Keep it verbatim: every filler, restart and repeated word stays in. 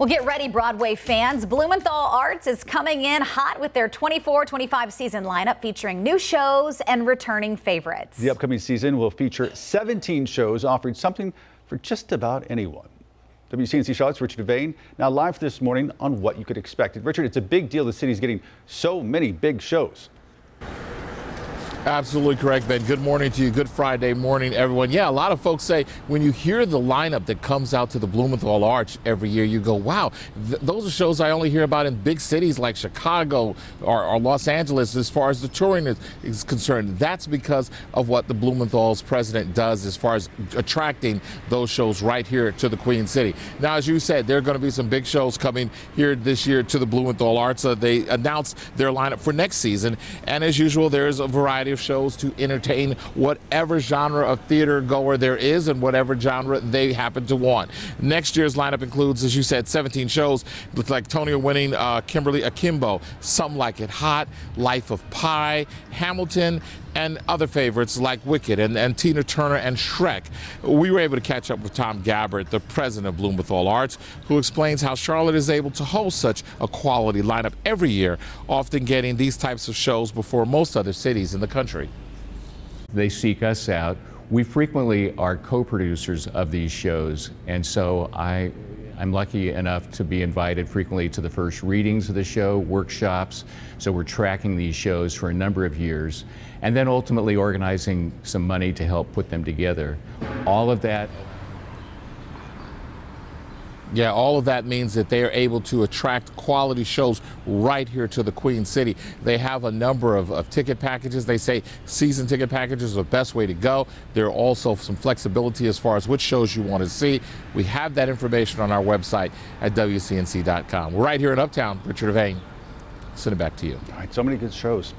Well, get ready, Broadway fans. Blumenthal Arts is coming in hot with their twenty-four twenty-five season lineup featuring new shows and returning favorites. The upcoming season will feature seventeen shows offering something for just about anyone. W C N C Charlotte's Richard Devane now live this morning on what you could expect. And Richard, it's a big deal the city's getting so many big shows. Absolutely correct, Ben. Good morning to you. Good Friday morning, everyone. Yeah, a lot of folks say when you hear the lineup that comes out to the Blumenthal Arch every year, you go, wow, th those are shows I only hear about in big cities like Chicago or, or Los Angeles as far as the touring is, is concerned. That's because of what the Blumenthal's president does as far as attracting those shows right here to the Queen City. Now, as you said, there are going to be some big shows coming here this year to the Blumenthal Arts. Uh, they announced their lineup for next season, and as usual, there is a variety of shows to entertain whatever genre of theater goer there is and whatever genre they happen to want. Next year's lineup includes, as you said, seventeen shows like Tony winning uh, Kimberly Akimbo, Some Like It Hot, Life of Pi, Hamilton, and other favorites like Wicked and, and Tina Turner and Shrek. We were able to catch up with Tom Gabbard, the president of Blumenthal Arts, who explains how Charlotte is able to host such a quality lineup every year, often getting these types of shows before most other cities in the country. They seek us out. We frequently are co-producers of these shows, and so I, I'm lucky enough to be invited frequently to the first readings of the show, workshops, so we're tracking these shows for a number of years, and then ultimately organizing some money to help put them together. All of that Yeah, all of that means that they are able to attract quality shows right here to the Queen City. They have a number of, of ticket packages. They say season ticket packages are the best way to go. There are also some flexibility as far as which shows you want to see. We have that information on our website at W C N C dot com. We're right here in Uptown. Richard Devane, send it back to you. All right, so many good shows.